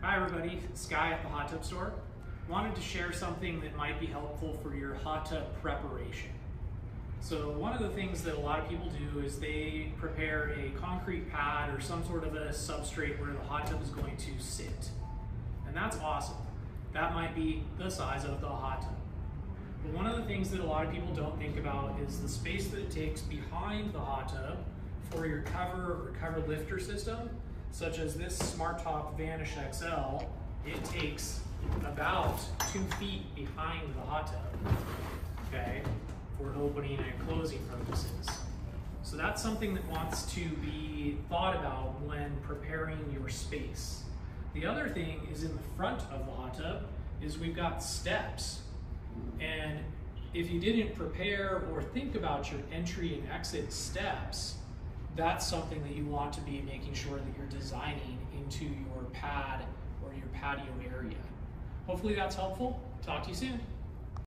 Hi everybody, Sky at the Hot Tub Store. Wanted to share something that might be helpful for your hot tub preparation. So one of the things that a lot of people do is they prepare a concrete pad or some sort of a substrate where the hot tub is going to sit. And that's awesome. That might be the size of the hot tub. But one of the things that a lot of people don't think about is the space that it takes behind the hot tub for your cover or cover lifter system, such as this SmartTop Vanish XL. It takes about 2 feet behind the hot tub, okay, for opening and closing purposes. So that's something that wants to be thought about when preparing your space. The other thing is in the front of the hot tub is we've got steps. And if you didn't prepare or think about your entry and exit steps, that's something that you want to be making sure that you're designing into your pad or your patio area. Hopefully that's helpful. Talk to you soon.